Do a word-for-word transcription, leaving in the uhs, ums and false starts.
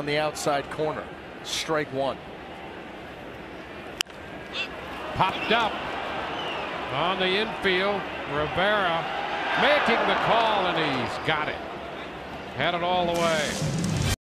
On the outside corner, strike one. Popped up on the infield. Rivera making the call, and he's got it. Had it all the way.